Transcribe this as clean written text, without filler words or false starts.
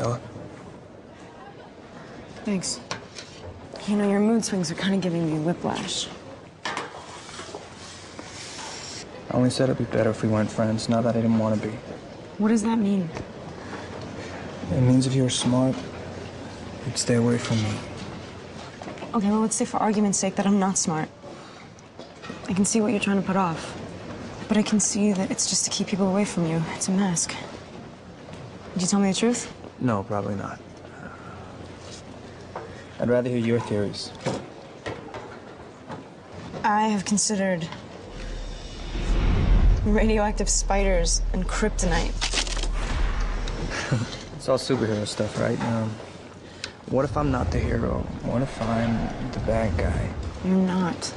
Ella. Thanks. You know, your mood swings are kind of giving me whiplash. I only said it'd be better if we weren't friends, not that I didn't want to be. What does that mean? It means if you were smart, you'd stay away from me. Okay, well, let's say for argument's sake that I'm not smart. I can see what you're trying to put off, but I can see that it's just to keep people away from you. It's a mask. Would you tell me the truth? No, probably not. I'd rather hear your theories. I have considered radioactive spiders and kryptonite. It's all superhero stuff, right? What if I'm not the hero? What if I'm the bad guy? You're not.